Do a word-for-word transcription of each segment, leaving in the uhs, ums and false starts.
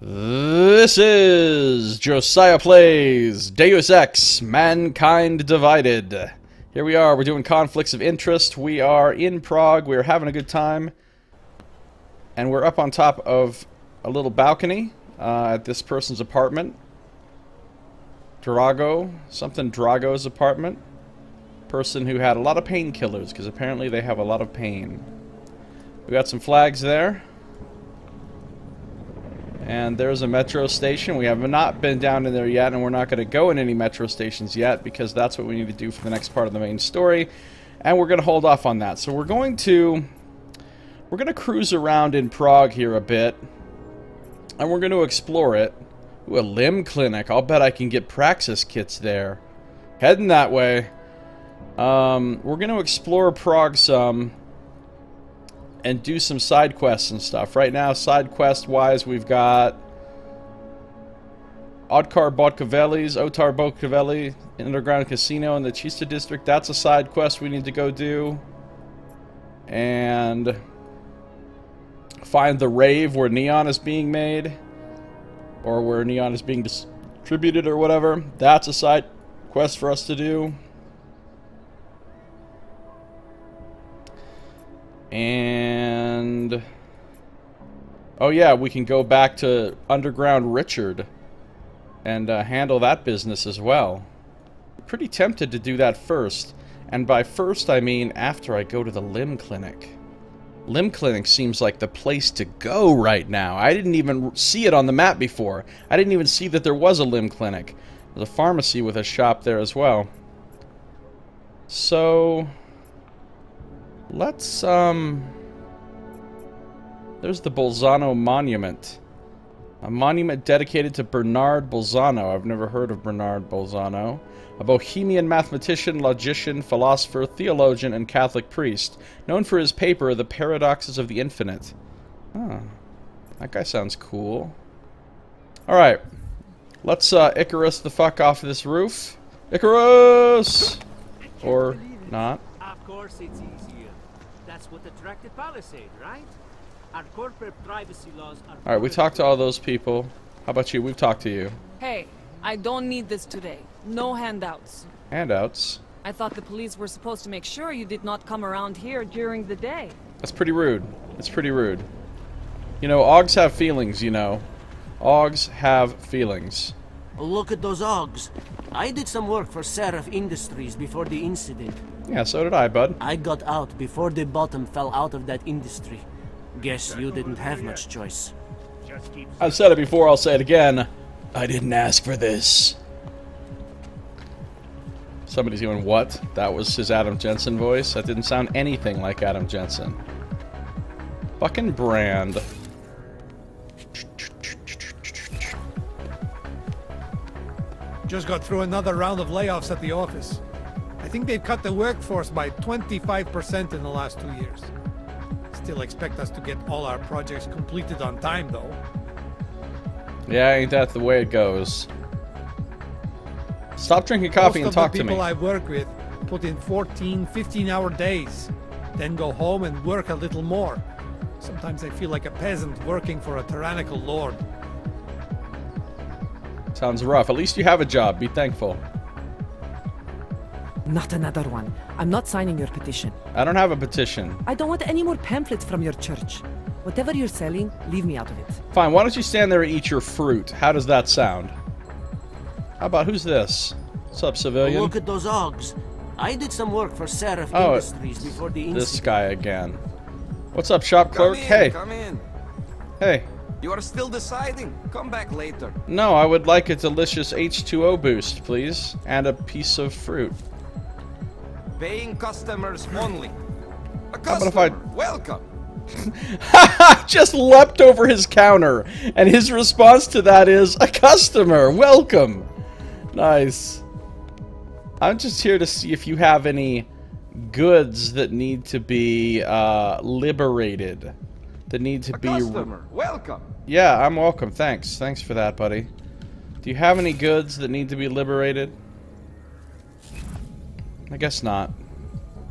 This is Josiah Plays Deus Ex Mankind Divided. Here we are, we're doing conflicts of interest, we are in Prague, we're having a good time. And we're up on top of a little balcony uh, at this person's apartment. Drago, something Drago's apartment. Person who had a lot of painkillers, because apparently they have a lot of pain. We got some flags there. And there's a metro station. We have not been down in there yet, and we're not going to go in any metro stations yet, because that's what we need to do for the next part of the main story, and we're going to hold off on that. So we're going to we're going to cruise around in Prague here a bit, and we're going to explore it. Ooh, a Limb Clinic. I'll bet I can get Praxis kits there. Heading that way. Um, we're going to explore Prague some and do some side quests and stuff. Right now, side quest wise, we've got Otar Botkoveli's, Otar Botkoveli, an underground casino in the Chista District. That's a side quest we need to go do. And find the rave where Neon is being made, or where Neon is being distributed or whatever. That's a side quest for us to do. And oh yeah, we can go back to Underground Richard and uh, handle that business as well. Pretty tempted to do that first, and by first I mean after I go to the Limb Clinic. Limb Clinic seems like the place to go right now. I didn't even see it on the map before. I didn't even see that there was a Limb Clinic. There's a pharmacy with a shop there as well. So let's, um... there's the Bolzano Monument. A monument dedicated to Bernard Bolzano. I've never heard of Bernard Bolzano. A Bohemian mathematician, logician, philosopher, theologian, and Catholic priest. Known for his paper, The Paradoxes of the Infinite. Oh, that guy sounds cool. Alright. Let's, uh, Icarus the fuck off this roof. Icarus! Or not. Of course it's easy. That's what attracted Palisade, right? Our corporate privacy laws are... Alright, we talked to all those people. How about you? We've talked to you. Hey, I don't need this today. No handouts. Handouts? I thought the police were supposed to make sure you did not come around here during the day. That's pretty rude. That's pretty rude. You know, Augs have feelings, you know. Augs have feelings. Look at those Augs. I did some work for Seraph Industries before the incident. Yeah, so did I, bud. I got out before the bottom fell out of that industry. Guess you didn't have much choice. I've said it before, I'll say it again. I didn't ask for this. Somebody's doing what? That was his Adam Jensen voice? That didn't sound anything like Adam Jensen. Fucking brand. Just got through another round of layoffs at the office. I think they've cut the workforce by twenty-five percent in the last two years. Still expect us to get all our projects completed on time, though. Yeah, ain't that the way it goes. Stop drinking coffee and talk to me. Most of the people I work with put in fourteen, fifteen hour days, then go home and work a little more. Sometimes I feel like a peasant working for a tyrannical lord. Sounds rough. At least you have a job. Be thankful. Not another one. I'm not signing your petition. I don't have a petition. I don't want any more pamphlets from your church. Whatever you're selling, leave me out of it. Fine, why don't you stand there and eat your fruit? How does that sound? How about, who's this? What's up, civilian? Look at those Augs. I did some work for Seraph oh, Industries before the incident. This guy again. What's up, shop clerk? Come in, hey. Come in. Hey. You are still deciding. Come back later. No, I would like a delicious H two O boost, please. And a piece of fruit. Paying customers only. A customer, I... welcome. Just leapt over his counter, and his response to that is a customer, welcome. Nice. I'm just here to see if you have any goods that need to be uh, liberated, that need to a be. Customer, welcome. Yeah, I'm welcome. Thanks. Thanks for that, buddy. Do you have any goods that need to be liberated? I guess not.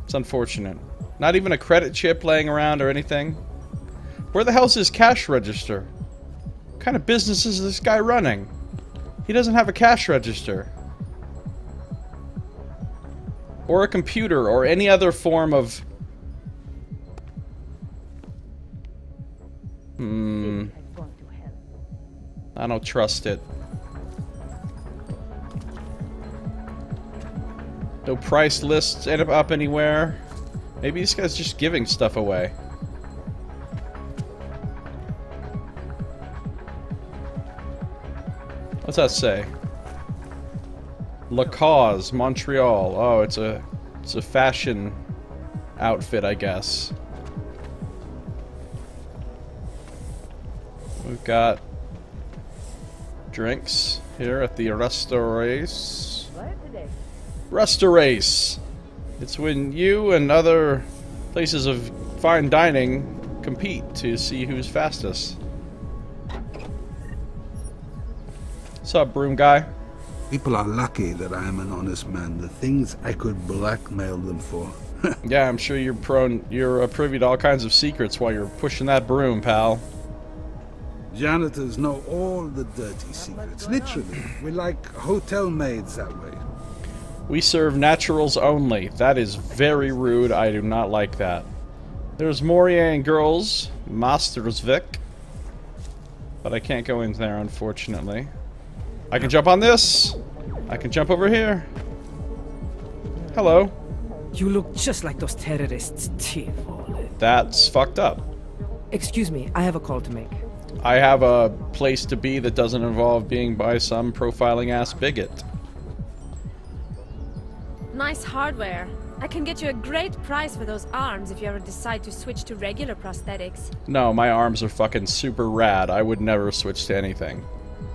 It's unfortunate. Not even a credit chip laying around or anything. Where the hell's his cash register? What kind of business is this guy running? He doesn't have a cash register. Or a computer, or any other form of... Hmm... I don't trust it. No price lists up anywhere. Maybe this guy's just giving stuff away. What's that say? La Cause, Montreal. Oh, it's a it's a fashion outfit, I guess. We've got drinks here at the Restaurace. Restaurace! It's when you and other places of fine dining compete to see who's fastest. What's up, broom guy? People are lucky that I am an honest man. The things I could blackmail them for. Yeah, I'm sure you're prone, you're uh, privy to all kinds of secrets while you're pushing that broom, pal. Janitors know all the dirty secrets. Literally, we're like hotel maids that way. We serve naturals only. That is very rude. I do not like that. There's Morian girls, Mastersvik, but I can't go in there, unfortunately. I can jump on this. I can jump over here. Hello. You look just like those terrorists, Tivoli. That's fucked up. Excuse me, I have a call to make. I have a place to be that doesn't involve being by some profiling ass bigot. Nice hardware. I can get you a great price for those arms if you ever decide to switch to regular prosthetics. No, my arms are fucking super rad. I would never switch to anything.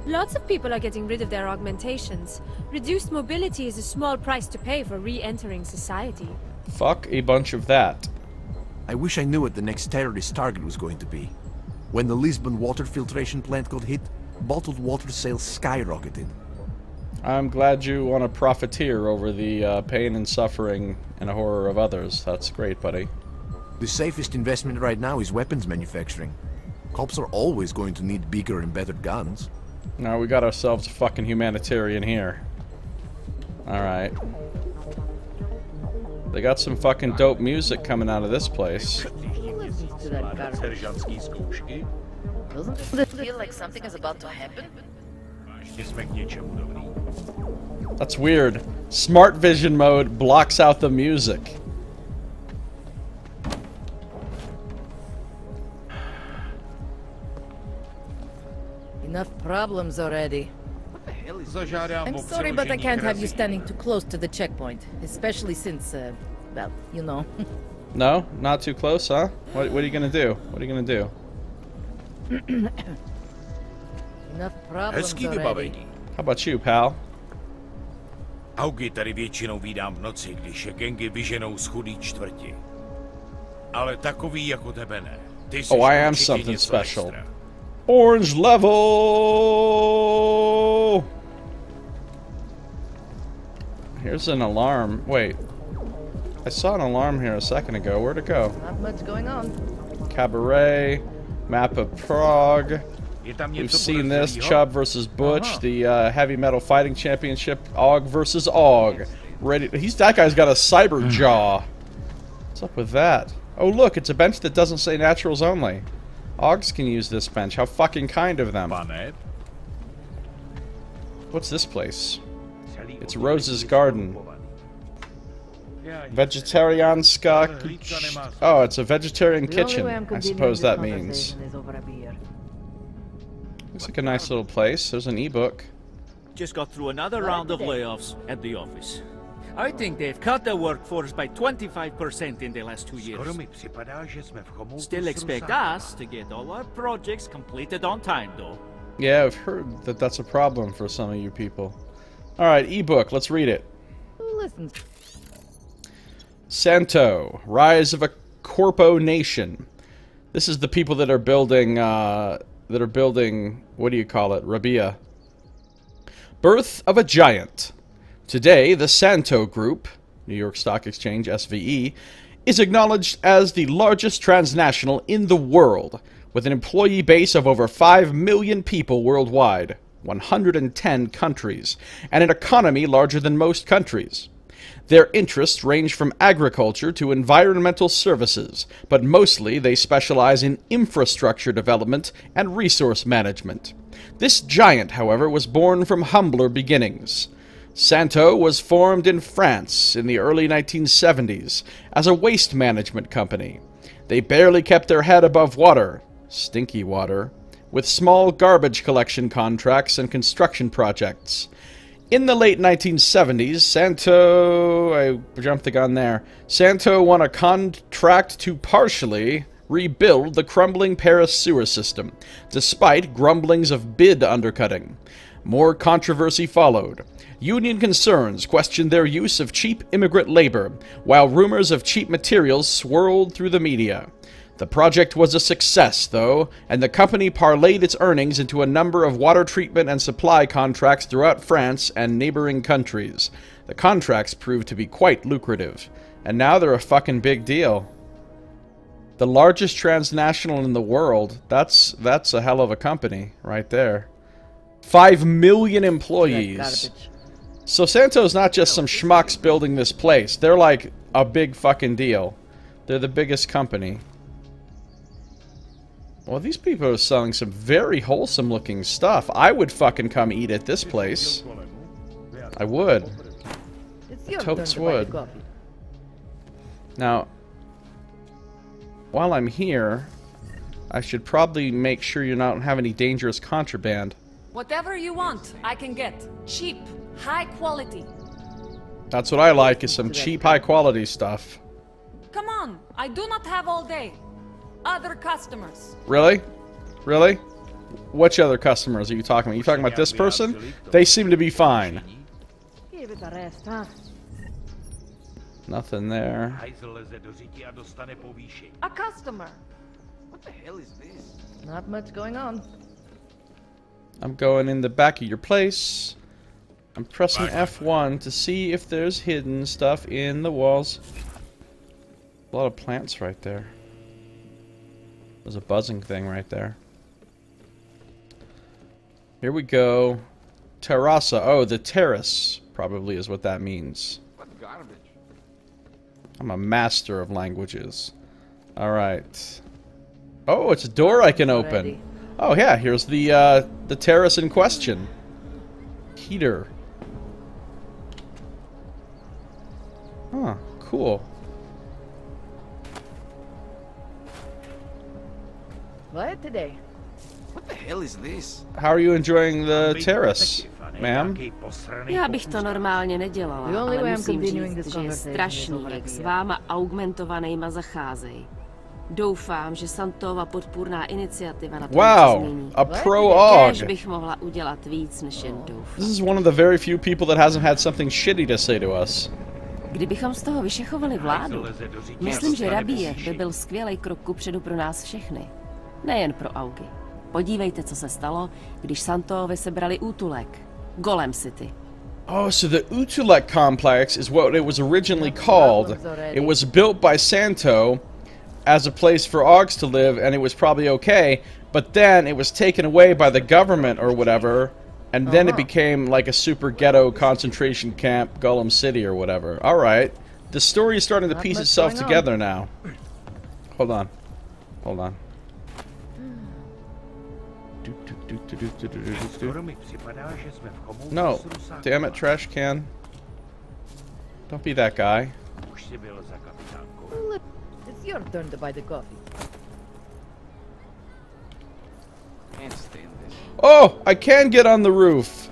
Lots of people are getting rid of their augmentations. Reduced mobility is a small price to pay for re-entering society. Fuck a bunch of that. I wish I knew what the next terrorist target was going to be. When the Lisbon water filtration plant got hit, bottled water sales skyrocketed. I'm glad you want to profiteer over the uh, pain and suffering and horror of others. That's great, buddy. The safest investment right now is weapons manufacturing. Cops are always going to need bigger and better guns. No, we got ourselves a fucking humanitarian here. Alright. They got some fucking dope music coming out of this place. Doesn't it feel like something is about to happen? That's weird. Smart vision mode blocks out the music. Enough problems already. What the hell is I'm sorry, but I can't have you standing too close to the checkpoint, especially since, uh, well, you know. No, not too close, huh? What, what are you gonna do? What are you gonna do? Enough problems already. How about you, pal? Augy tady většinou vídám v noci, když je gengy vyženou z chudý čtvrti. Ale takový jako tebe ne. Ty jsi oh, I am something special. Extra. Orange level! Here's an alarm. Wait. I saw an alarm here a second ago. Where'd it go? Not much going on. Cabaret. Map of Prague. We've seen this. Chubb versus Butch. Uh-huh. The uh, Heavy Metal Fighting Championship. Og versus Og. Ready. He's, that guy's got a cyber jaw. What's up with that? Oh, look. It's a bench that doesn't say naturals only. Augs can use this bench. How fucking kind of them. What's this place? It's Rose's Garden. Vegetarianska... Oh, it's a vegetarian kitchen. I suppose that means. Looks like a nice little place. There's an ebook. Just got through another round of layoffs at the office. I think they've cut their workforce by twenty-five percent in the last two years. Still expect us to get all our projects completed on time, though. Yeah, I've heard that that's a problem for some of you people. Alright, ebook, let's read it. Listen. Santo, Rise of a Corpo Nation. This is the people that are building, uh, that are building, what do you call it, Rabia. Birth of a Giant. Today, the Santo Group, New York Stock Exchange, S V E, is acknowledged as the largest transnational in the world, With an employee base of over five million people worldwide, one hundred ten countries, and an economy larger than most countries. Their interests range from agriculture to environmental services, but mostly they specialize in infrastructure development and resource management. This giant, however, was born from humbler beginnings. Santo was formed in France in the early nineteen seventies as a waste management company. They barely kept their head above water, stinky water, with small garbage collection contracts and construction projects. In the late nineteen seventies, Santo... I jumped the gun there. Santo won a contract to partially rebuild the crumbling Paris sewer system, despite grumblings of bid undercutting. More controversy followed. Union concerns questioned their use of cheap immigrant labor, while rumors of cheap materials swirled through the media. The project was a success, though, and the company parlayed its earnings into a number of water treatment and supply contracts throughout France and neighboring countries. The contracts proved to be quite lucrative, and now they're a fucking big deal. The largest transnational in the world. That's that's a hell of a company right there. Five million employees. So Santo's not just some schmucks building this place. They're like a big fucking deal. They're the biggest company. Well, these people are selling some very wholesome looking stuff. I would fucking come eat at this place. I would. I totes would. Now, while I'm here, I should probably make sure you don't have any dangerous contraband. Whatever you want, I can get. Cheap, high quality. That's what I like, is some cheap, high quality stuff. Come on, I do not have all day. Other customers. Really? Really? Which other customers are you talking about? You talking about this person? They seem to be fine. Give it a rest, huh? Nothing there. A customer. What the hell is this? Not much going on. I'm going in the back of your place. I'm pressing F one to see if there's hidden stuff in the walls. A lot of plants right there. There's a buzzing thing right there. Here we go. Terrassa. Oh, the terrace probably is what that means. What garbage? I'm a master of languages. Alright. Oh, it's a door I can open. Already. Oh yeah, here's the uh, the terrace in question. Heater. Huh, cool. What today? What the hell is this? How are you enjoying the terrace, ma'am? Já bych to normálně nedělala, ale musím říct, že je strašný, jak s váma augmentovanýma zacházejí. Doufám, že Santova podpůrná iniciativa na to změní. Wow, a pro-og. Bych mohla udělat víc, než jen doufám. This is one of the very few people that hasn't had something shitty to say to us. Kdybychom z toho vyšechovali vládu, myslím, že Rabíjev by byl skvělý krok kupředu pro nás všechny. Nejen pro augy. Podívejte, co se stalo, když Santovi sebrali Utulek, Golem City. Oh, so the Utulek complex is what it was originally called. It was built by Santo as a place for augs to live, and it was probably okay, but then it was taken away by the government or whatever, and then it became like a super ghetto concentration camp, Golem City or whatever. All right. The story is starting to piece itself together now. Hold on. Hold on. No, damn it, trash can. Don't be that guy. It's your turn to buy the coffee. Oh, I can get on the roof.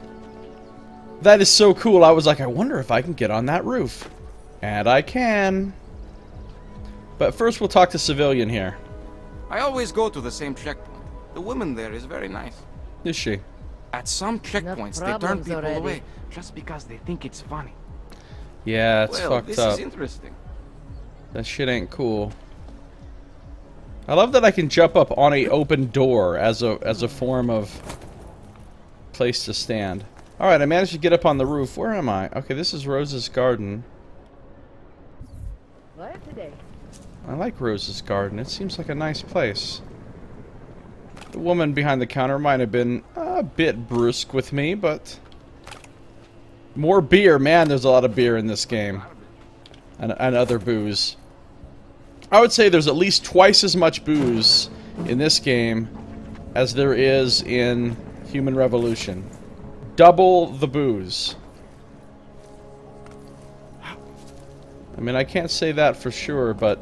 That is so cool. I was like, I wonder if I can get on that roof. And I can. But first we'll talk to civilian here. I always go to the same checkpoint. The woman there is very nice. Is she? At some checkpoints, they turn people already. away just because they think it's funny. Yeah, it's well, fucked this up. Is interesting. That shit ain't cool. I love that I can jump up on a open door as a as a form of place to stand. All right, I managed to get up on the roof. Where am I? Okay, this is Rose's garden. What today? I like Rose's garden. It seems like a nice place. woman behind the counter might have been a bit brusque with me, but... More beer! Man, there's a lot of beer in this game. And, and other booze. I would say there's at least twice as much booze in this game as there is in Human Revolution. Double the booze. I mean, I can't say that for sure, but...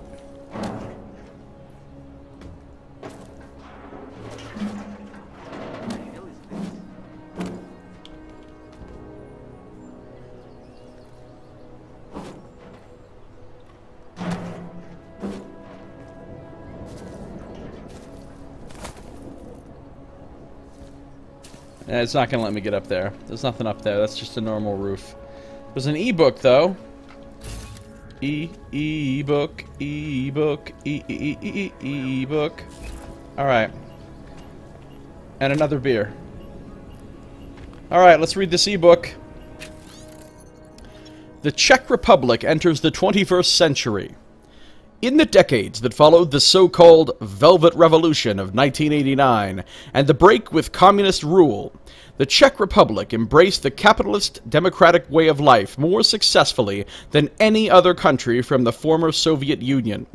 It's not going to let me get up there. There's nothing up there. That's just a normal roof. There's an e-book, though. E, e-book, e-book, e, e, e, e, e-book. Alright. And another beer. Alright, let's read this e-book. The Czech Republic enters the twenty-first century. In the decades that followed the so-called Velvet Revolution of nineteen eighty-nine and the break with communist rule, the Czech Republic embraced the capitalist democratic way of life more successfully than any other country from the former Soviet Union.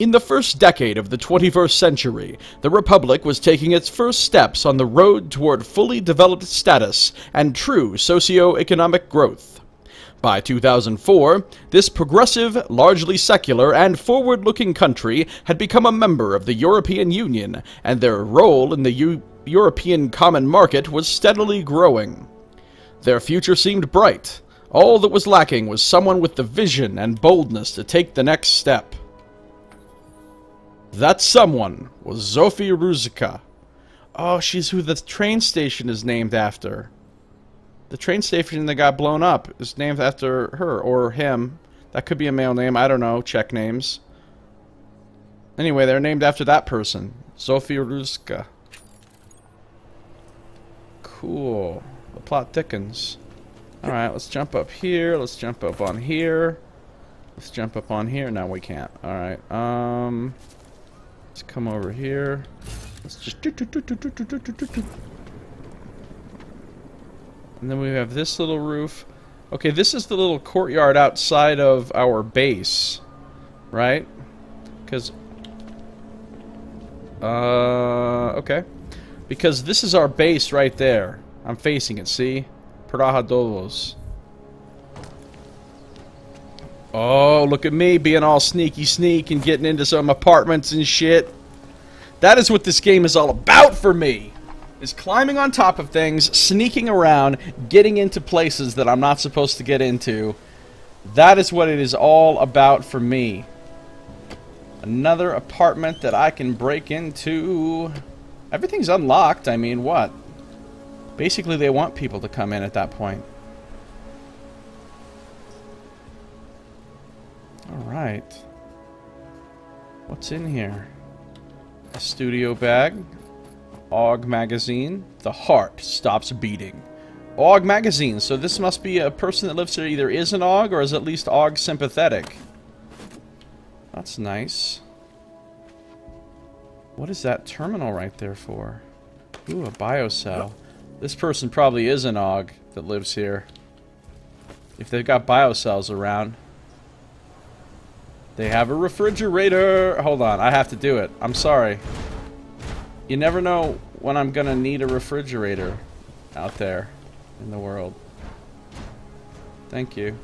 In the first decade of the twenty-first century, the Republic was taking its first steps on the road toward fully developed status and true socio-economic growth. By two thousand four, this progressive, largely secular, and forward-looking country had become a member of the European Union, and their role in the U- European common market was steadily growing. Their future seemed bright. All that was lacking was someone with the vision and boldness to take the next step. That someone was Zofie Rusická. Oh, she's who the train station is named after. The train station that got blown up is named after her, or him. That could be a male name, I don't know, Czech names. Anyway, they're named after that person. Zofie Rusická. Cool. The plot thickens. Alright, let's jump up here, let's jump up on here. Let's jump up on here, no we can't. Alright, um... let's come over here. Let's just... And then we have this little roof. Okay, this is the little courtyard outside of our base, right? Because, uh, okay, because this is our base right there. I'm facing it. See, Prahadolos. Oh, look at me being all sneaky sneak and getting into some apartments and shit. That is what this game is all about for me. Is climbing on top of things, sneaking around, getting into places that I'm not supposed to get into. That is what it is all about for me. Another apartment that I can break into. Everything's unlocked, I mean, what? Basically, they want people to come in at that point. Alright. What's in here? A studio bag. Aug magazine. The heart stops beating. Aug magazine. So this must be a person that lives here either is an Aug or is at least Aug sympathetic. That's nice. What is that terminal right there for? Ooh, a biocell. This person probably is an Aug that lives here. If they've got biocells around. They have a refrigerator. Hold on, I have to do it. I'm sorry. You never know when I'm gonna need a refrigerator out there in the world. Thank you.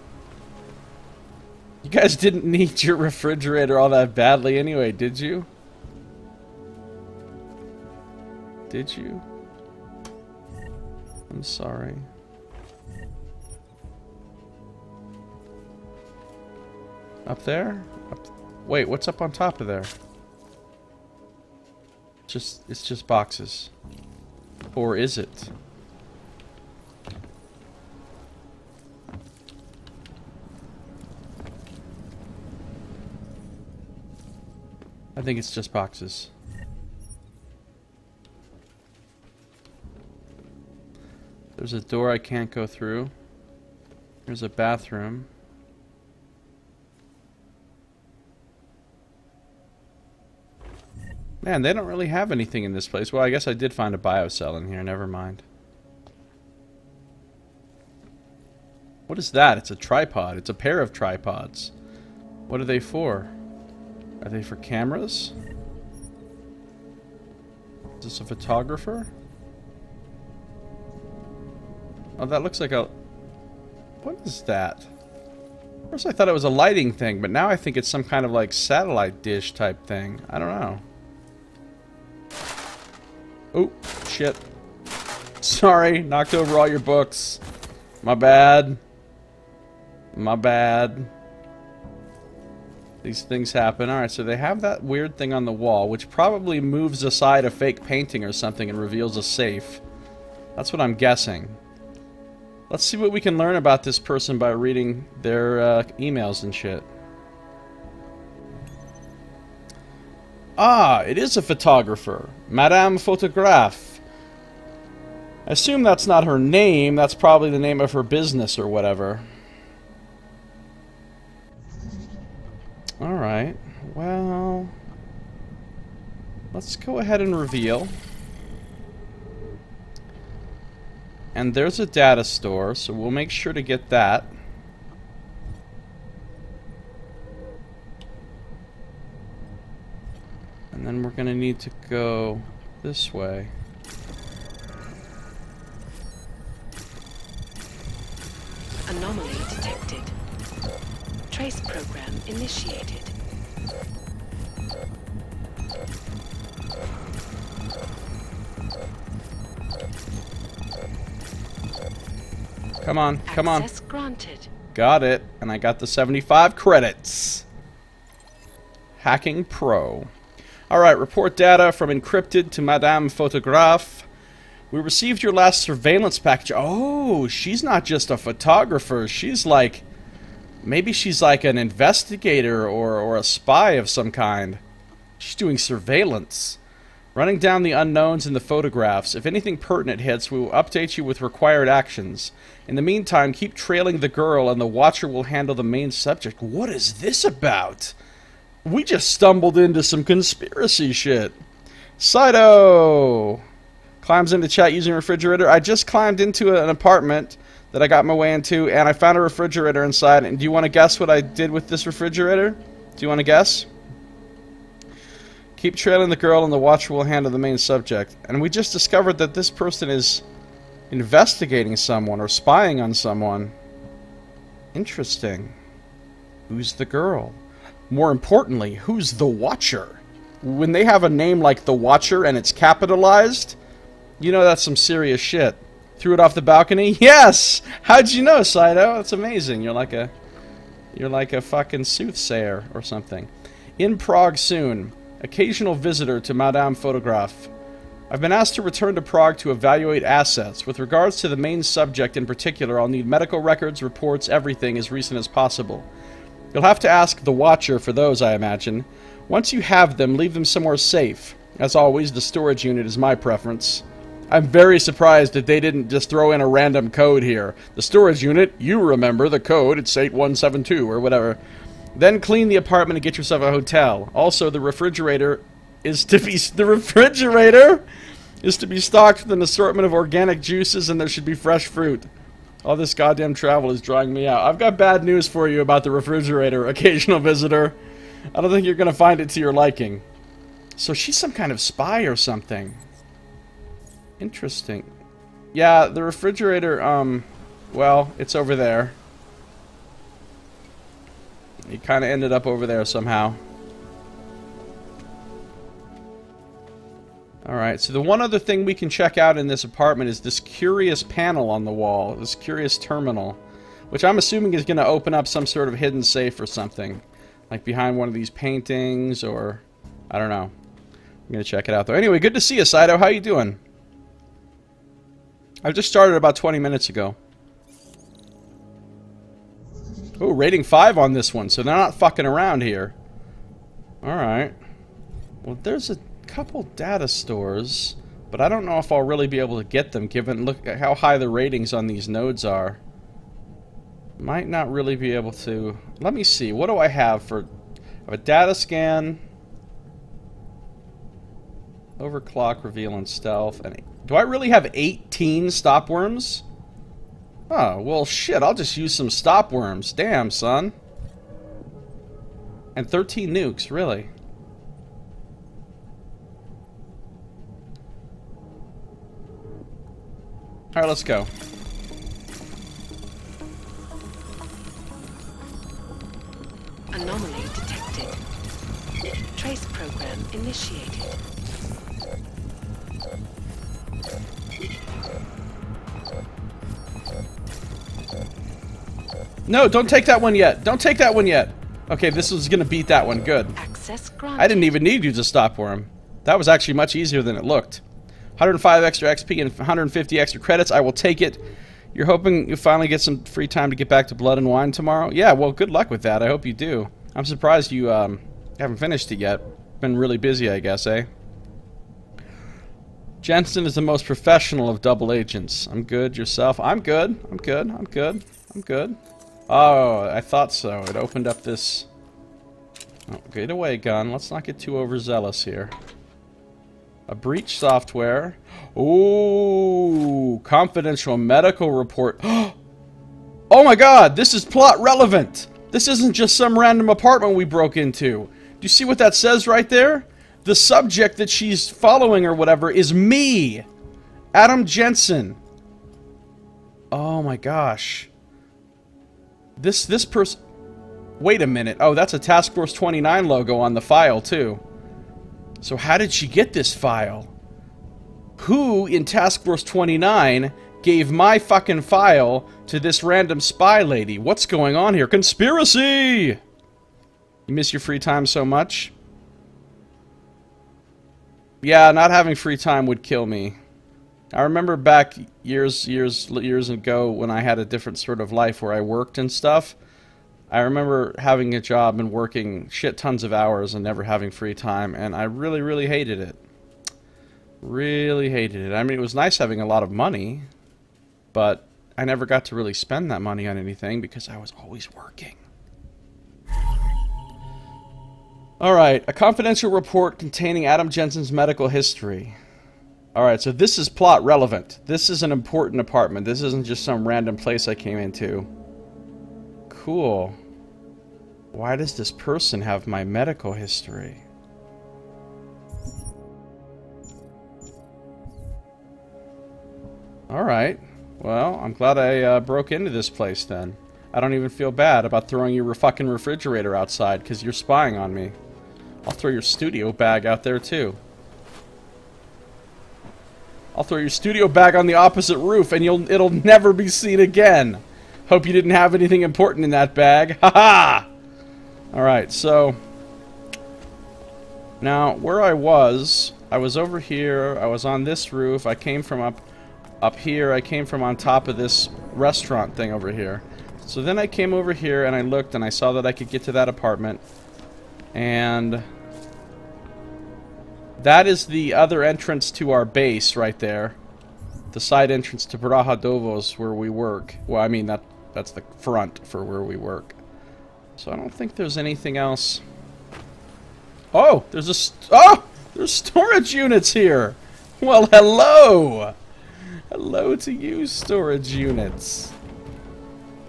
You guys didn't need your refrigerator all that badly anyway, did you? Did you? I'm sorry. Up there? Up th- Wait, what's up on top of there? Just, it's just boxes. Or is it? I think it's just boxes. There's a door I can't go through. There's a bathroom. Man, they don't really have anything in this place. Well, I guess I did find a biocell in here. Never mind. What is that? It's a tripod. It's a pair of tripods. What are they for? Are they for cameras? Is this a photographer? Oh, that looks like a... What is that? First I thought it was a lighting thing, but now I think it's some kind of like satellite dish type thing. I don't know. Oh, shit. Sorry, knocked over all your books. My bad. My bad. These things happen. Alright, so they have that weird thing on the wall, which probably moves aside a fake painting or something and reveals a safe. That's what I'm guessing. Let's see what we can learn about this person by reading their uh, emails and shit. Ah, it is a photographer. Madame Photograph. I assume that's not her name. That's probably the name of her business or whatever. Alright. Well... let's go ahead and reveal. And there's a data store, so we'll make sure to get that. And then we're going to need to go this way. Anomaly detected. Trace program initiated. Come on, come on. Access granted. Got it. And I got the seventy-five credits. Hacking Pro. Alright, report data from encrypted to Madame Photograph. We received your last surveillance package. Oh, she's not just a photographer. She's like... maybe she's like an investigator or, or a spy of some kind. She's doing surveillance. Running down the unknowns in the photographs. If anything pertinent hits, we will update you with required actions. In the meantime, keep trailing the girl and the Watcher will handle the main subject. What is this about? We just stumbled into some conspiracy shit. Saito! Climbs into chat using refrigerator. I just climbed into an apartment that I got my way into, and I found a refrigerator inside. And do you want to guess what I did with this refrigerator? Do you want to guess? Keep trailing the girl and the Watcher will handle the main subject. And we just discovered that this person is investigating someone or spying on someone. Interesting. Who's the girl? More importantly, who's the Watcher? When they have a name like the Watcher and it's capitalized, you know that's some serious shit. Threw it off the balcony? Yes! How'd you know, Saito? That's amazing. You're like a you're like a fucking soothsayer or something. In Prague soon. Occasional visitor to Madame Photograph. I've been asked to return to Prague to evaluate assets. With regards to the main subject in particular, I'll need medical records, reports, everything as recent as possible. You'll have to ask the Watcher for those, I imagine. Once you have them, leave them somewhere safe. As always, the storage unit is my preference. I'm very surprised that they didn't just throw in a random code here. The storage unit, you remember the code, it's eight one seven two or whatever. Then clean the apartment and get yourself a hotel. Also, the refrigerator is to be the refrigerator is to be stocked with an assortment of organic juices, and there should be fresh fruit. All this goddamn travel is drying me out. I've got bad news for you about the refrigerator, occasional visitor. I don't think you're gonna find it to your liking. So she's some kind of spy or something. Interesting. Yeah, the refrigerator, um, well, it's over there. It kind of ended up over there somehow. Alright, so the one other thing we can check out in this apartment is this curious panel on the wall. This curious terminal. Which I'm assuming is going to open up some sort of hidden safe or something. Like behind one of these paintings or... I don't know. I'm going to check it out though. Anyway, good to see you, Saito. How you doing? I just started about twenty minutes ago. Oh, rating five on this one, so they're not fucking around here. Alright. Well, there's a couple data stores, but I don't know if I'll really be able to get them, given look at how high the ratings on these nodes are. Might not really be able to... Let me see, what do I have for... I have a data scan. Overclock, reveal, and stealth. And do I really have eighteen stopworms? Oh, well shit, I'll just use some stopworms. Damn, son. And thirteen nukes, really. Alright, let's go. Anomaly detected. Trace program initiated. No, don't take that one yet. Don't take that one yet. Okay, this was gonna beat that one. Good. Access granted. I didn't even need you to stop worm. That was actually much easier than it looked. one hundred five extra X P and one hundred fifty extra credits. I will take it. You're hoping you finally get some free time to get back to Blood and Wine tomorrow? Yeah, well, good luck with that. I hope you do. I'm surprised you um, haven't finished it yet. Been really busy, I guess, eh? Jensen is the most professional of double agents. I'm good. Yourself? I'm good. I'm good. I'm good. I'm good. Oh, I thought so. It opened up this... Oh, get away, gun. Let's not get too overzealous here. A breach software. Ooh, confidential medical report. Oh my god, this is plot relevant. This isn't just some random apartment we broke into. Do you see what that says right there? The subject that she's following or whatever is me, Adam Jensen. Oh my gosh. This this person. Wait a minute. Oh, that's a Task Force twenty-nine logo on the file too. So how did she get this file? Who in Task Force twenty-nine gave my fucking file to this random spy lady? What's going on here? Conspiracy! You miss your free time so much? Yeah, not having free time would kill me. I remember back years, years, years ago when I had a different sort of life where I worked and stuff. I remember having a job and working shit tons of hours and never having free time, and I really, really hated it. Really hated it. I mean, it was nice having a lot of money, but I never got to really spend that money on anything because I was always working. Alright, a confidential report containing Adam Jensen's medical history. Alright, so this is plot relevant. This is an important apartment. This isn't just some random place I came into. Cool. Why does this person have my medical history? Alright. Well, I'm glad I uh, broke into this place then. I don't even feel bad about throwing your fucking refrigerator outside because you're spying on me. I'll throw your studio bag out there too. I'll throw your studio bag on the opposite roof and you'll it'll never be seen again. Hope you didn't have anything important in that bag. Haha! Alright, so... Now, where I was... I was over here, I was on this roof, I came from up... Up here, I came from on top of this restaurant thing over here. So then I came over here and I looked and I saw that I could get to that apartment. And... That is the other entrance to our base right there. The side entrance to Brahadovo's where we work. Well, I mean, that... That's the front for where we work. So I don't think there's anything else. Oh! There's a... St oh! There's storage units here! Well, hello! Hello to you, storage units.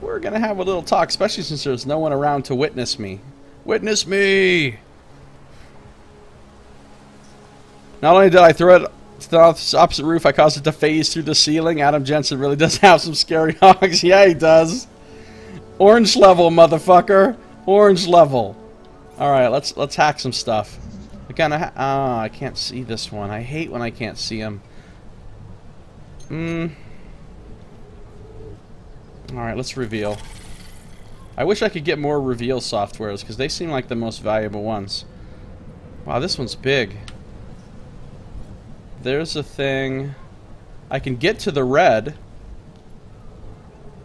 We're gonna have a little talk, especially since there's no one around to witness me. Witness me! Not only did I throw it to the opposite roof, I caused it to phase through the ceiling. Adam Jensen really does have some scary hogs. Yeah, he does. Orange level, motherfucker. Orange level. Alright, let's let's hack some stuff. Again, I, oh, I can't see this one. I hate when I can't see him. Hmm. Alright, let's reveal. I wish I could get more reveal softwares, because they seem like the most valuable ones. Wow, this one's big. There's a thing. I can get to the red.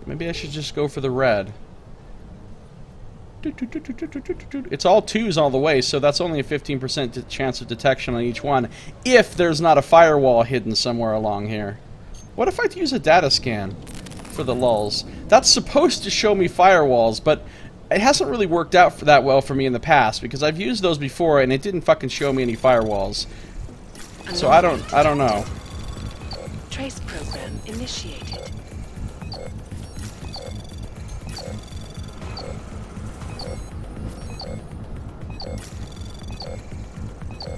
Maybe I should just go for the red. It's all twos all the way, so that's only a fifteen percent chance of detection on each one, if there's not a firewall hidden somewhere along here. What if I use a data scan for the lulz? That's supposed to show me firewalls, but it hasn't really worked out for that well for me in the past, because I've used those before and it didn't fucking show me any firewalls. So I don't I don't know. Trace program initiated.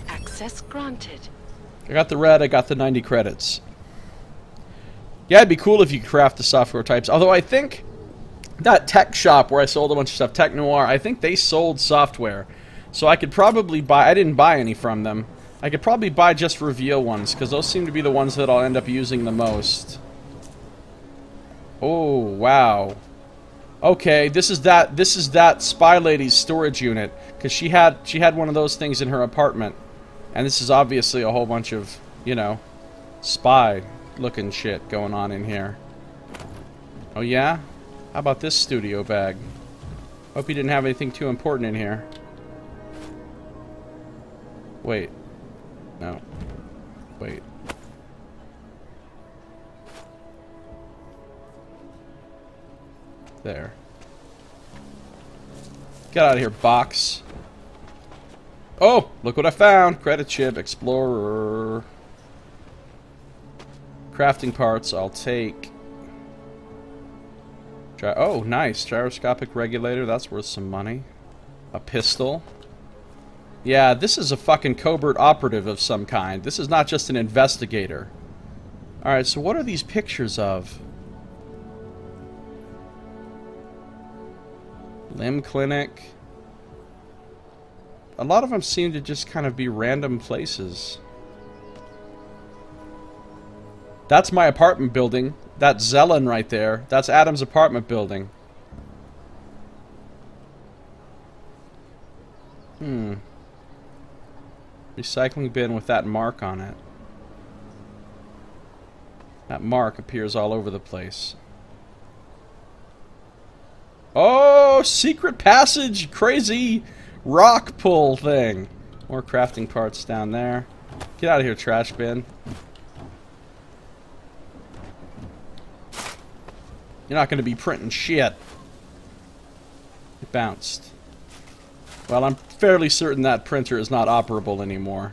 Access granted. I got the red, I got the ninety credits. Yeah, it'd be cool if you could craft the software types. Although I think that tech shop where I sold a bunch of stuff, Tech Noir, I think they sold software. So I could probably buy... I didn't buy any from them. I could probably buy just reveal ones, because those seem to be the ones that I'll end up using the most. Oh, wow. Okay, this is that This is that spy lady's storage unit, because she had, she had one of those things in her apartment. And this is obviously a whole bunch of, you know, spy... looking shit going on in here. Oh yeah? How about this studio bag? Hope you didn't have anything too important in here. Wait. No. Wait. There. Get out of here, box. Oh! Look what I found! Credit chip, Explorer... Crafting parts, I'll take. Gy oh, nice. Gyroscopic regulator, that's worth some money. A pistol. Yeah, this is a fucking covert operative of some kind. This is not just an investigator. Alright, so what are these pictures of? Limb Clinic. A lot of them seem to just kind of be random places. That's my apartment building. That's Zelen right there. That's Adam's apartment building. Hmm. Recycling bin with that mark on it. That mark appears all over the place. Oh, secret passage! Crazy rock pull thing. More crafting parts down there. Get out of here, trash bin. You're not going to be printing shit. It bounced. Well, I'm fairly certain that printer is not operable anymore.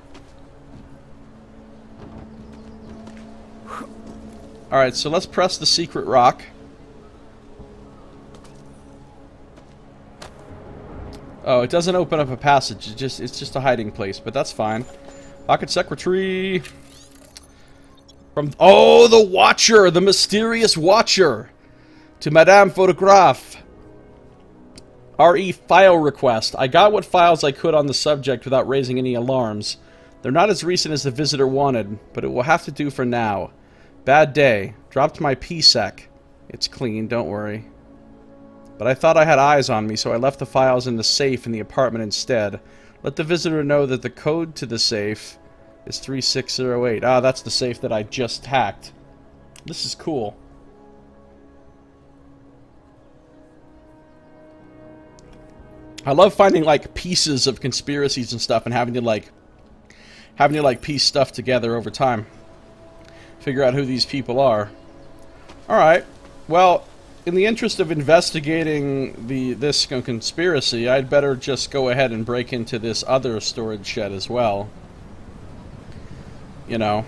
Alright, so let's press the secret rock. Oh, it doesn't open up a passage. It just, it's just a hiding place, but that's fine. Pocket secretary! From... Oh, the Watcher! The mysterious Watcher! To Madame Photograph. R E file request. I got what files I could on the subject without raising any alarms. They're not as recent as the visitor wanted, but it will have to do for now. Bad day. Dropped my P SEC. It's clean, don't worry. But I thought I had eyes on me, so I left the files in the safe in the apartment instead. Let the visitor know that the code to the safe is three six zero eight. Ah, that's the safe that I just hacked. This is cool. I love finding, like, pieces of conspiracies and stuff and having to, like, having to, like, piece stuff together over time. Figure out who these people are. Alright. Well, in the interest of investigating the this conspiracy, I'd better just go ahead and break into this other storage shed as well. You know.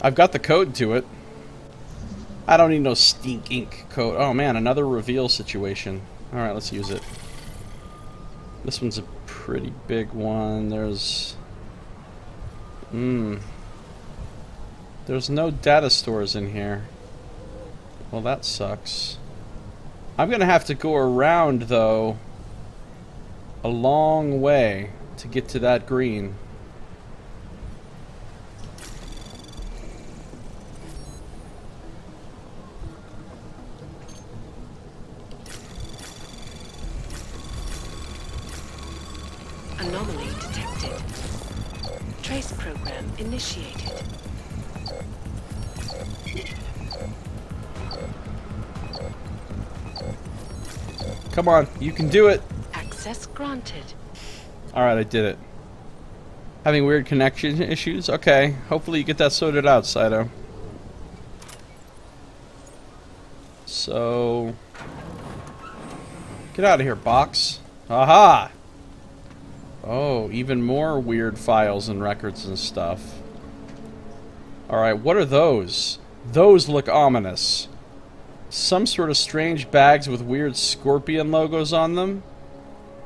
I've got the code to it. I don't need no stink ink code. Oh, man, another reveal situation. Alright, let's use it. This one's a pretty big one. There's... Hmm. There's no data stores in here. Well, that sucks. I'm gonna have to go around, though, a long way to get to that green. Anomaly detected. Trace program initiated. Come on, you can do it. Access granted. All right, I did it. Having weird connection issues? Okay, hopefully you get that sorted out, Saito. So... Get out of here, box. Aha! Oh, even more weird files and records and stuff. Alright, what are those? Those look ominous. Some sort of strange bags with weird scorpion logos on them.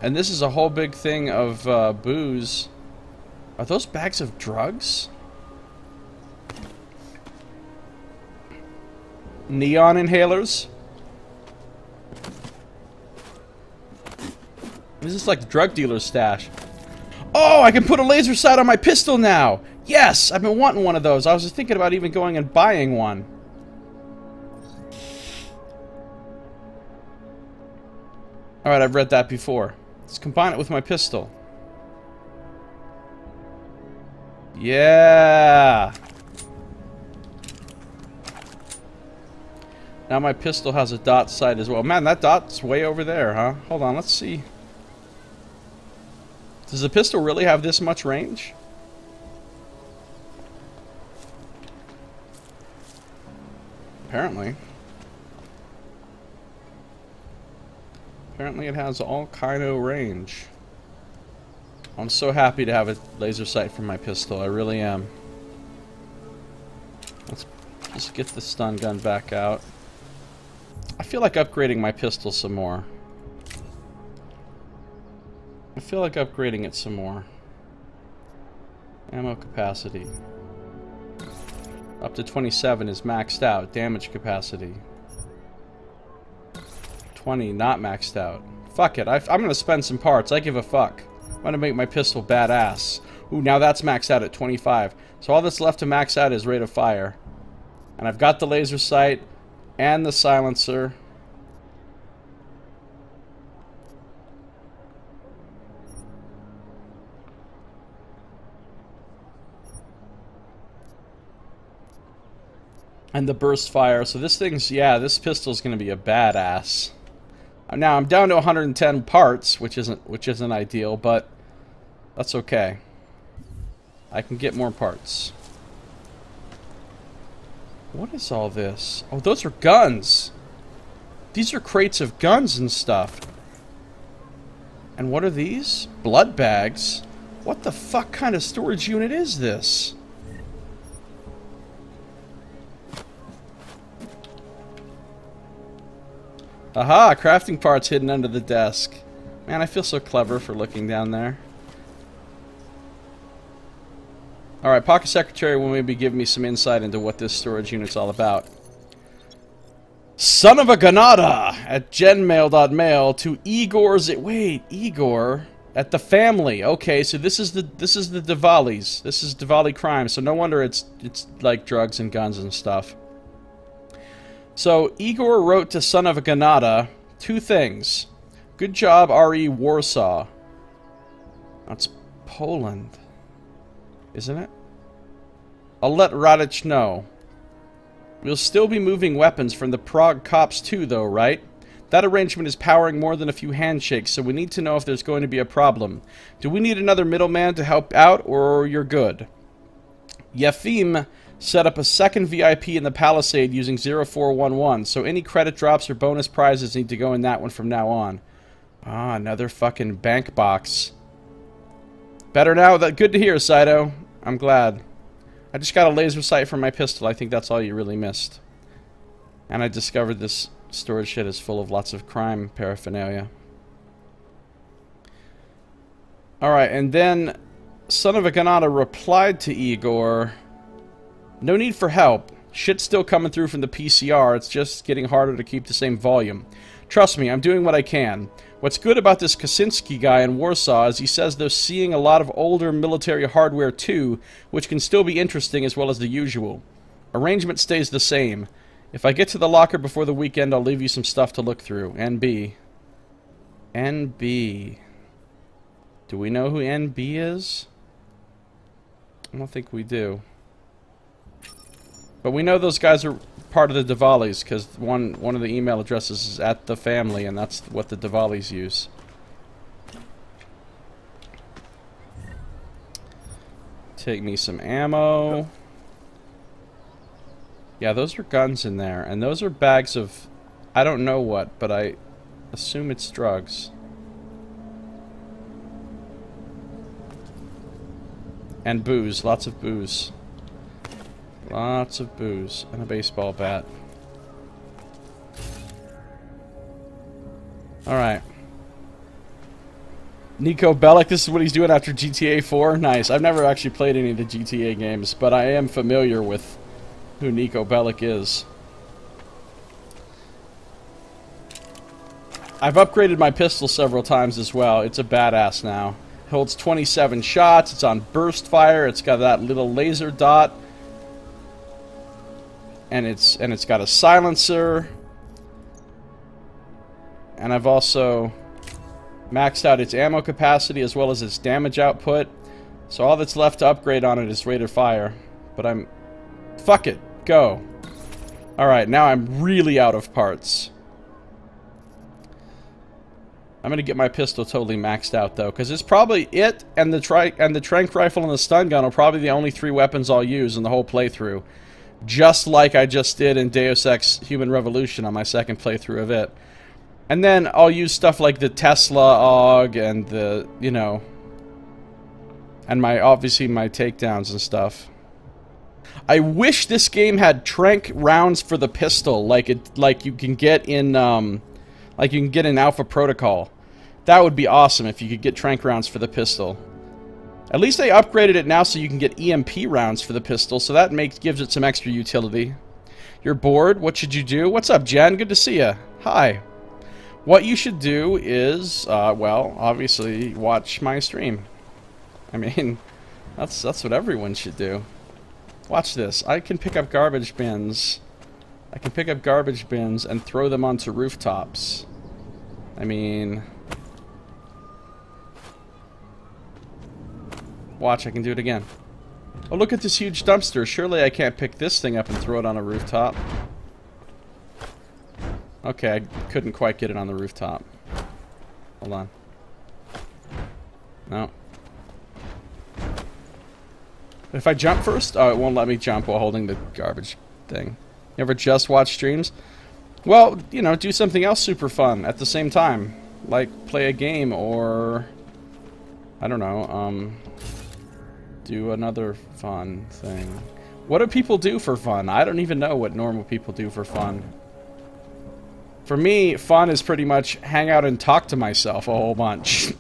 And this is a whole big thing of uh, booze. Are those bags of drugs? Neon inhalers? This is like the drug dealer's stash. Oh, I can put a laser sight on my pistol now! Yes! I've been wanting one of those. I was just thinking about even going and buying one. Alright, I've read that before. Let's combine it with my pistol. Yeah! Now my pistol has a dot sight as well. Man, that dot's way over there, huh? Hold on, let's see. Does the pistol really have this much range? Apparently. Apparently it has all kind of range. I'm so happy to have a laser sight for my pistol. I really am. Let's just get the stun gun back out. I feel like upgrading my pistol some more. I feel like upgrading it some more. Ammo capacity. Up to twenty-seven is maxed out. Damage capacity. twenty, not maxed out. Fuck it. I, I'm gonna spend some parts. I give a fuck. I'm gonna make my pistol badass. Ooh, now that's maxed out at twenty-five. So all that's left to max out is rate of fire. And I've got the laser sight and the silencer. And the burst fire. So this thing's, yeah, this pistol's gonna be a badass. Now I'm down to one hundred ten parts, which isn't which isn't ideal, but that's okay. I can get more parts. What is all this? Oh, those are guns. These are crates of guns and stuff. And what are these? Blood bags. What the fuck kind of storage unit is this? Aha! Crafting parts hidden under the desk. Man, I feel so clever for looking down there. Alright, Pocket Secretary will maybe give me some insight into what this storage unit's all about. Son of a Ganada! At genmail.mail to Igor's... Wait, Igor? At the family. Okay, so this is the this is the Diwali's. This is Diwali crime, so no wonder it's it's like drugs and guns and stuff. So, Igor wrote to Son of a Ganada two things. Good job, R E Warsaw. That's Poland, isn't it? I'll let Radich know. We'll still be moving weapons from the Prague cops too, though, right? That arrangement is powering more than a few handshakes, so we need to know if there's going to be a problem. Do we need another middleman to help out, or you're good? Yefim set up a second V I P in the Palisade using zero four one one, so any credit drops or bonus prizes need to go in that one from now on. Ah, another fucking bank box. Better now? That good to hear, Saito. I'm glad. I just got a laser sight for my pistol. I think that's all you really missed. And I discovered this storage shit is full of lots of crime paraphernalia. Alright, and then Son of a Ganada replied to Igor... No need for help. Shit's still coming through from the P C R, it's just getting harder to keep the same volume. Trust me, I'm doing what I can. What's good about this Kaczynski guy in Warsaw is he says they're seeing a lot of older military hardware too, which can still be interesting as well as the usual. Arrangement stays the same. If I get to the locker before the weekend, I'll leave you some stuff to look through. N B. N B. Do we know who N B is? I don't think we do. But we know those guys are part of the Diwali's, because one, one of the email addresses is at the family, and that's what the Diwali's use. Take me some ammo. Yeah, those are guns in there, and those are bags of... I don't know what, but I assume it's drugs. And booze. Lots of booze. Lots of booze. And a baseball bat. Alright. Nico Bellic, this is what he's doing after G T A four. Nice. I've never actually played any of the G T A games, but I am familiar with who Nico Bellic is. I've upgraded my pistol several times as well. It's a badass now. It holds twenty-seven shots. It's on burst fire. It's got that little laser dot. And it's and it's got a silencer. And I've also maxed out its ammo capacity as well as its damage output. So all that's left to upgrade on it is rate of fire. But I'm... Fuck it. Go. Alright, now I'm really out of parts. I'm gonna get my pistol totally maxed out though, because it's probably it and the tri and the Trank rifle and the stun gun are probably the only three weapons I'll use in the whole playthrough. Just like I just did in Deus Ex Human Revolution on my second playthrough of it. And then I'll use stuff like the Tesla A U G and the, you know, and my, obviously my takedowns and stuff. I wish this game had Trank rounds for the pistol, like it, like you can get in, um, like you can get in Alpha Protocol. That would be awesome if you could get Trank rounds for the pistol. At least they upgraded it now so you can get E M P rounds for the pistol, so that makes, gives it some extra utility. You're bored? What should you do? What's up, Jen? Good to see ya. Hi. What you should do is, uh, well, obviously, watch my stream. I mean, that's that's what everyone should do. Watch this. I can pick up garbage bins. I can pick up garbage bins and throw them onto rooftops. I mean... Watch, I can do it again. Oh, look at this huge dumpster. Surely I can't pick this thing up and throw it on a rooftop. Okay, I couldn't quite get it on the rooftop. Hold on. No. If I jump first? Oh, it won't let me jump while holding the garbage thing. You ever just watch streams? Well, you know, do something else super fun at the same time. Like, play a game or... I don't know, um... do another fun thing. What do people do for fun? I don't even know what normal people do for fun. For me, fun is pretty much hang out and talk to myself a whole bunch.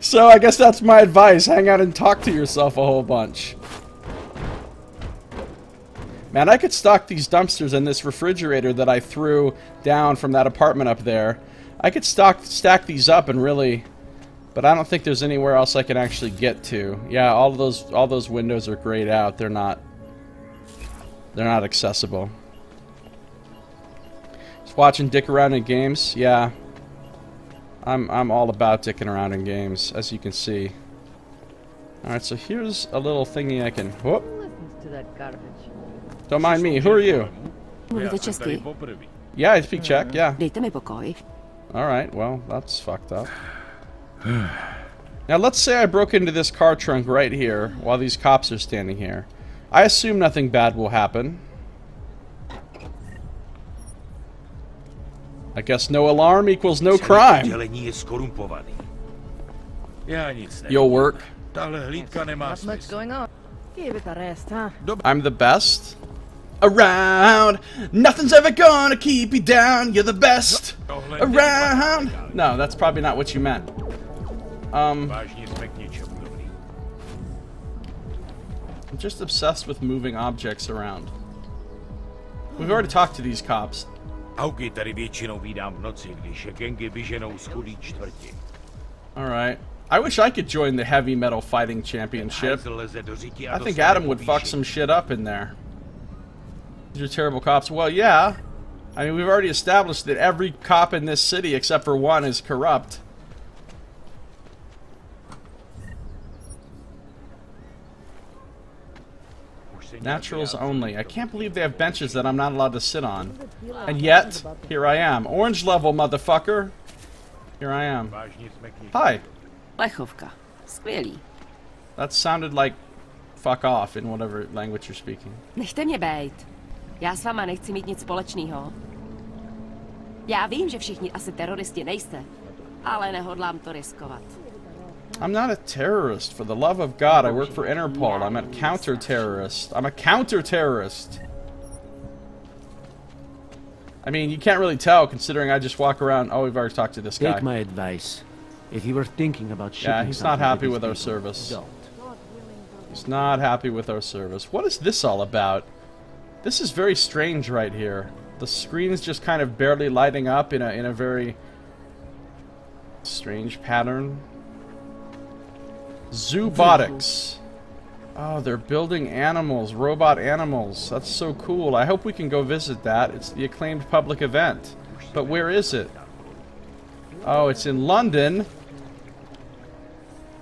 So I guess that's my advice. Hang out and talk to yourself a whole bunch. Man, I could stock these dumpsters and this refrigerator that I threw down from that apartment up there. I could stock, stack these up and really... But I don't think there's anywhere else I can actually get to. Yeah, all those all those windows are grayed out. They're not... They're not accessible. Watching dick around in games, yeah. I'm I'm all about dicking around in games, as you can see. All right, so here's a little thingy I can. Whoop. To that garbage. Don't mind me. Who are you? Yeah, I speak Czech. Yeah. All right. Well, that's fucked up. Now let's say I broke into this car trunk right here while these cops are standing here. I assume nothing bad will happen. I guess no alarm equals no crime. You'll work. Not much going on. Give it a rest, huh? I'm the best around. Nothing's ever gonna keep you down. You're the best around. No, that's probably not what you meant. Um, I'm just obsessed with moving objects around. We've already talked to these cops. Alright. I wish I could join the Heavy Metal Fighting Championship. I think Adam would fuck some shit up in there. These are terrible cops. Well, yeah. I mean, we've already established that every cop in this city, except for one, is corrupt. Naturals only. I can't believe they have benches that I'm not allowed to sit on. And yet, here I am. Orange level, motherfucker. Here I am. Hi. That sounded like fuck off in whatever language you're speaking. I'm not a terrorist. For the love of God, I work for Interpol. I'm a counter-terrorist. I'm a counter-terrorist. I mean, you can't really tell, considering I just walk around. Oh, we've already talked to this guy. Take my advice. If you were thinking about shipping... Yeah, he's not happy with our service. Don't. He's not happy with our service. What is this all about? This is very strange right here. The screen's just kind of barely lighting up in a, in a very... strange pattern. Zoobotics. Oh, they're building animals, robot animals. That's so cool. I hope we can go visit that. It's the acclaimed public event. But where is it? Oh, it's in London.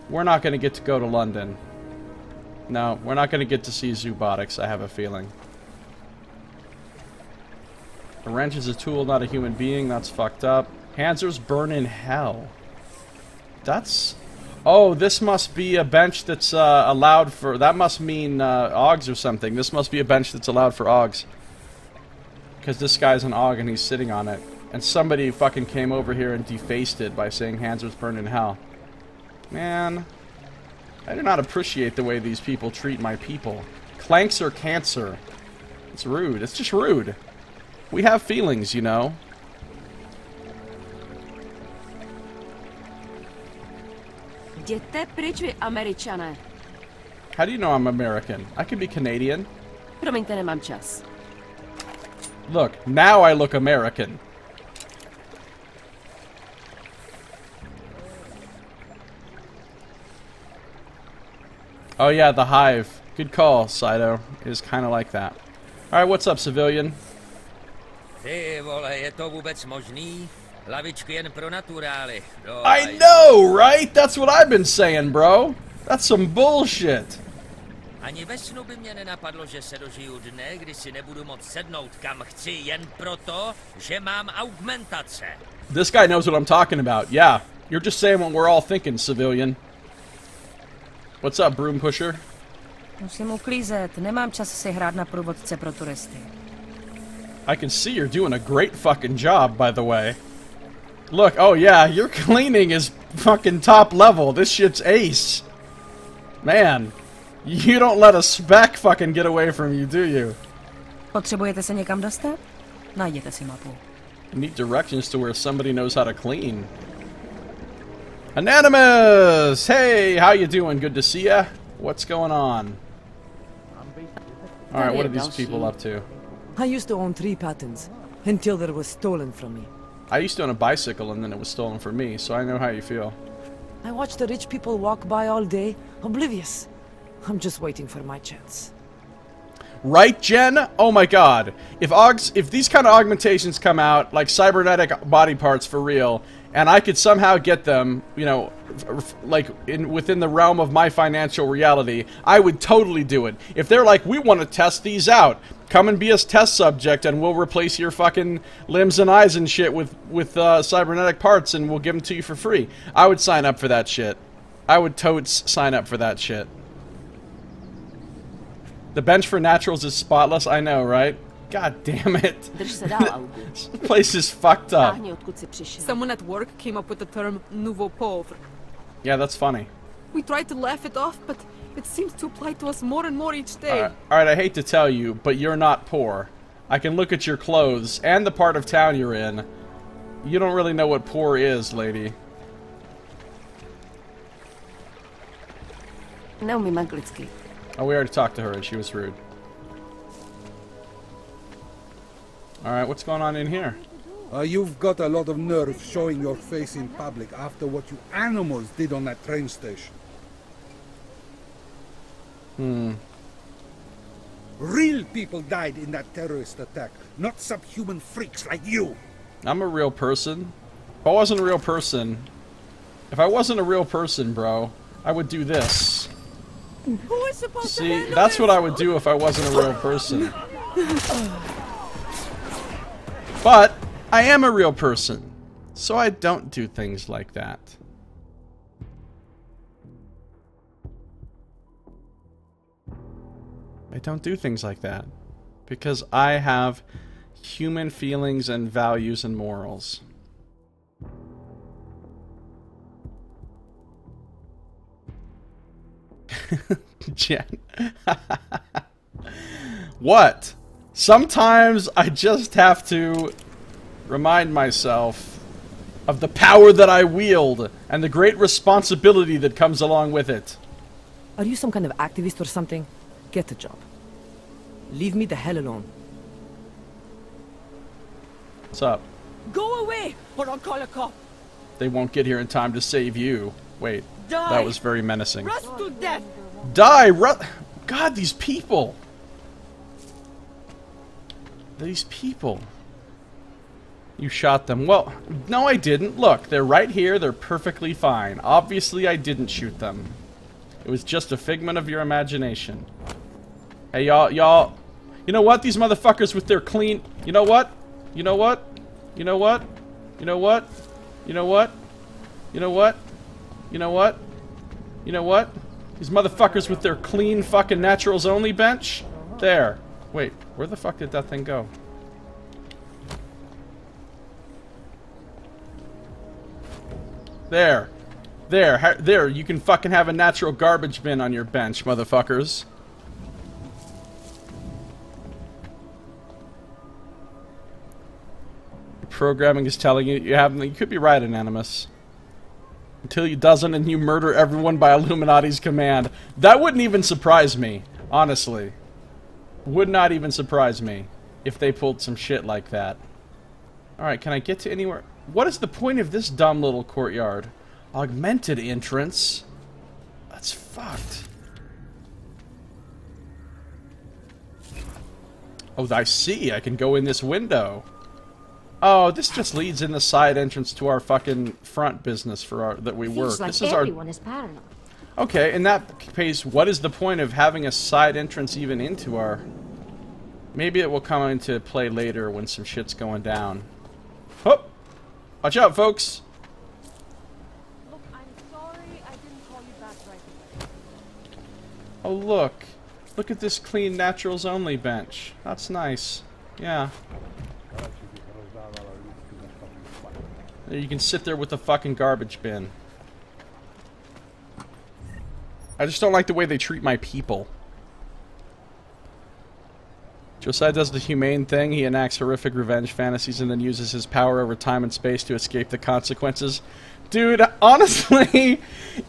We're not going to get to go to London. No, we're not going to get to see Zoobotics, I have a feeling. A wrench is a tool, not a human being. That's fucked up. Panzers burn in hell. That's... Oh, this must be a bench that's uh, allowed for... That must mean uh, Augs or something. This must be a bench that's allowed for Augs. Because this guy's an Aug and he's sitting on it. And somebody fucking came over here and defaced it by saying Panzers burn in hell. Man. I do not appreciate the way these people treat my people. Clanks are cancer. It's rude. It's just rude. We have feelings, you know. How do you know I'm American? I could be Canadian. Look, now I look American. Oh yeah, the hive. Good call, Saito. It is kind of like that. Alright, what's up, civilian? I know, right? That's what I've been saying, bro. That's some bullshit. This guy knows what I'm talking about. Yeah, you're just saying what we're all thinking, civilian. What's up, broom pusher? I can see you're doing a great fucking job, by the way. Look, oh yeah, your cleaning is fucking top level. This shit's ace. Man, you don't let a speck fucking get away from you, do you? You need directions to where somebody knows how to clean. Anonymous! Hey, how you doing? Good to see ya. What's going on? Alright, what are these people up to? I used to own three patents, until they were stolen from me. I used to own a bicycle and then it was stolen from me, so I know how you feel. I watch the rich people walk by all day, oblivious. I'm just waiting for my chance. Right, Jen? Oh my god. If augs, if these kind of augmentations come out, like cybernetic body parts for real, and I could somehow get them, you know, like in within the realm of my financial reality, I would totally do it. If they're like, we want to test these out, come and be a test subject and we'll replace your fucking limbs and eyes and shit with, with uh, cybernetic parts and we'll give them to you for free. I would sign up for that shit. I would totes sign up for that shit. The bench for naturals is spotless, I know, right? God damn it. This place is fucked up. Someone at work came up with the term nouveau pauvre. Yeah, that's funny. We tried to laugh it off, but it seems to apply to us more and more each day. Alright, all right, I hate to tell you, but you're not poor. I can look at your clothes and the part of town you're in. You don't really know what poor is, lady. No, mi manglitsky. Oh, we already talked to her and she was rude. Alright, what's going on in here? Uh, you've got a lot of nerve showing your face in public after what you animals did on that train station. Hmm. Real people died in that terrorist attack, not subhuman freaks like you. I'm a real person. If I wasn't a real person, if I wasn't a real person, bro, I would do this. Who is supposed See, to handle that's this? What I would do if I wasn't a real person. But I am a real person, so I don't do things like that. I don't do things like that because I have human feelings and values and morals. Jen. What? Sometimes I just have to remind myself of the power that I wield and the great responsibility that comes along with it. Are you some kind of activist or something? Get a job. Leave me the hell alone. What's up? Go away or I'll call a cop. They won't get here in time to save you. Wait, die. That was very menacing. Rust to death. Die! Ru- God, these people! These people. You shot them. Well, no, I didn't. Look, they're right here. They're perfectly fine. Obviously, I didn't shoot them. It was just a figment of your imagination. Hey, y'all, y'all. You know what? These motherfuckers with their clean... You know what? You know what? You know what? You know what? You know what? You know what? You know what? You know what? These motherfuckers with their clean fucking naturals only bench? There. Wait, where the fuck did that thing go? There. There. There. You can fucking have a natural garbage bin on your bench, motherfuckers. Programming is telling you you haven't. You could be right, Anonymous. Until you doesn't and you murder everyone by Illuminati's command. That wouldn't even surprise me, honestly. Would not even surprise me if they pulled some shit like that. Alright, can I get to anywhere? What is the point of this dumb little courtyard? Augmented entrance? That's fucked. Oh, I see. I can go in this window. Oh, this just leads in the side entrance to our fucking front business for our that we work. Like this is our. Is paranoid. Okay, in that case, what is the point of having a side entrance even into our? Maybe it will come into play later when some shit's going down. Oh, watch out, folks! Look, I'm sorry I didn't call you back right away. Oh look, look at this clean naturals only bench. That's nice. Yeah. You can sit there with the fucking garbage bin. I just don't like the way they treat my people. Josiah does the humane thing. He enacts horrific revenge fantasies and then uses his power over time and space to escape the consequences. Dude, honestly,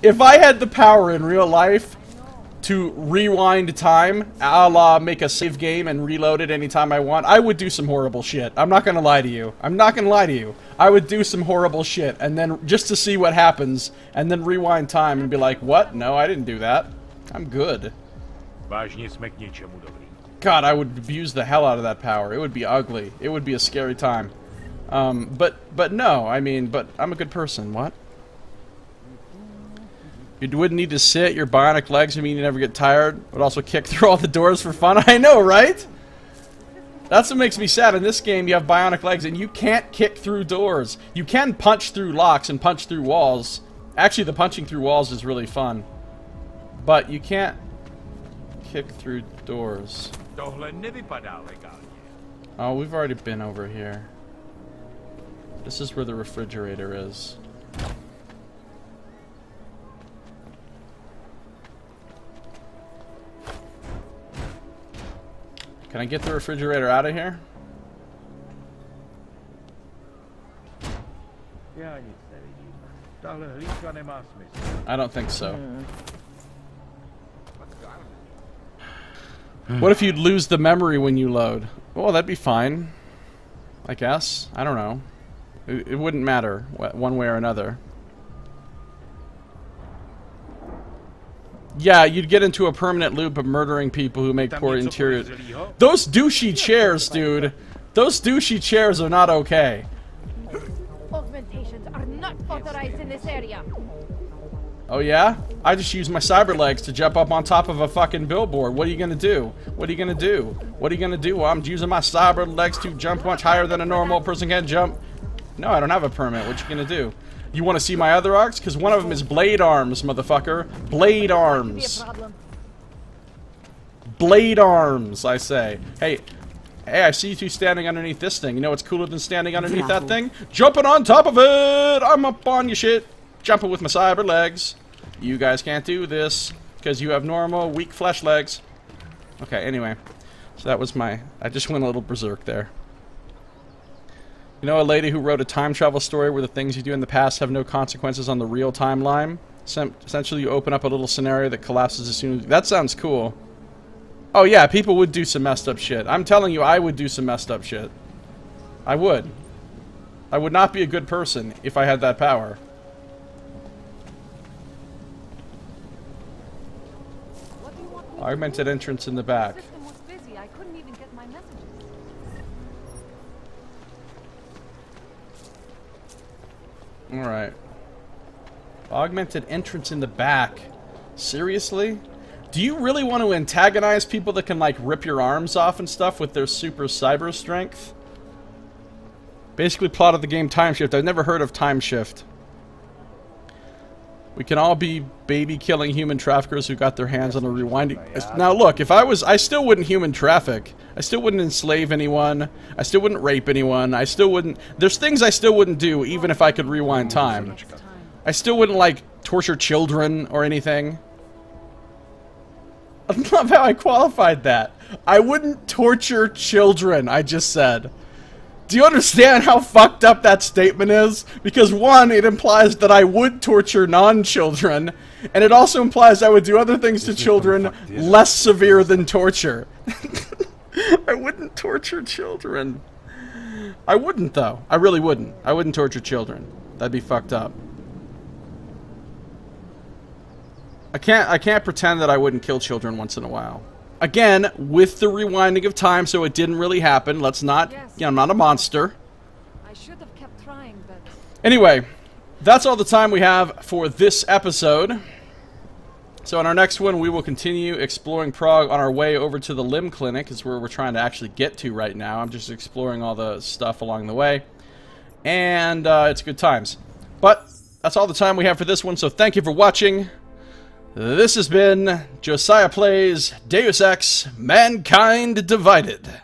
if I had the power in real life to rewind time, a la make a save game and reload it anytime I want, I would do some horrible shit. I'm not gonna lie to you. I'm not gonna lie to you. I would do some horrible shit, and then just to see what happens, and then rewind time and be like, what? No, I didn't do that. I'm good. God, I would abuse the hell out of that power. It would be ugly. It would be a scary time. Um, but, but no, I mean, but I'm a good person. What? You wouldn't need to sit, your bionic legs, I mean, you never get tired. Would also kick through all the doors for fun. I know, right? That's what makes me sad. In this game, you have bionic legs, and you can't kick through doors. You can punch through locks and punch through walls. Actually, the punching through walls is really fun. But you can't kick through doors. Oh, we've already been over here. This is where the refrigerator is. Can I get the refrigerator out of here? I don't think so. What if you'd lose the memory when you load? Well, that'd be fine. I guess. I don't know. It, it wouldn't matter one way or another. Yeah, you'd get into a permanent loop of murdering people who make poor interiors. Those douchey chairs, dude. Those douchey chairs are not okay. Augmentations are not authorized in this area. Oh yeah? I just use my cyber legs to jump up on top of a fucking billboard. What are you gonna do? What are you gonna do? What are you gonna do? Well, I'm using my cyber legs to jump much higher than a normal person can jump. No, I don't have a permit. What you gonna do? You want to see my other arcs? Because one of them is blade arms, motherfucker. Blade arms. Blade arms, I say. Hey, hey, I see you two standing underneath this thing. You know what's cooler than standing underneath that thing? Jumping on top of it! I'm up on your shit. Jumping with my cyber legs. You guys can't do this. because you have normal, weak flesh legs. Okay, anyway. So that was my... I just went a little berserk there. You know a lady who wrote a time travel story where the things you do in the past have no consequences on the real timeline? Sem essentially, you open up a little scenario that collapses as soon as... That sounds cool. Oh yeah, people would do some messed up shit. I'm telling you, I would do some messed up shit. I would. I would not be a good person if I had that power. Augmented entrance in the back. Alright. Augmented entrance in the back. Seriously? Do you really want to antagonize people that can, like, rip your arms off and stuff with their super cyber strength? Basically plot of the game Time Shift. I've never heard of Time Shift. We can all be baby-killing human traffickers who got their hands on a rewinding... Now look, if I was... I still wouldn't human traffic. I still wouldn't enslave anyone. I still wouldn't rape anyone. I still wouldn't... There's things I still wouldn't do, even if I could rewind time. I still wouldn't, like, torture children or anything. I love how I qualified that. I wouldn't torture children, I just said. Do you understand how fucked up that statement is? Because one, it implies that I would torture non-children, and it also implies I would do other things to children less severe than torture. I wouldn't torture children. I wouldn't, though. I really wouldn't. I wouldn't torture children. That'd be fucked up. I can't, I can't pretend that I wouldn't kill children once in a while. Again, with the rewinding of time, so it didn't really happen. Let's not... Yes. You know, I'm not a monster. I should have kept trying, but... Anyway, that's all the time we have for this episode. So in our next one, we will continue exploring Prague on our way over to the Limb Clinic. Is where we're trying to actually get to right now. I'm just exploring all the stuff along the way. And uh, it's good times. But that's all the time we have for this one, so thank you for watching. This has been Josiah Plays Deus Ex Mankind Divided.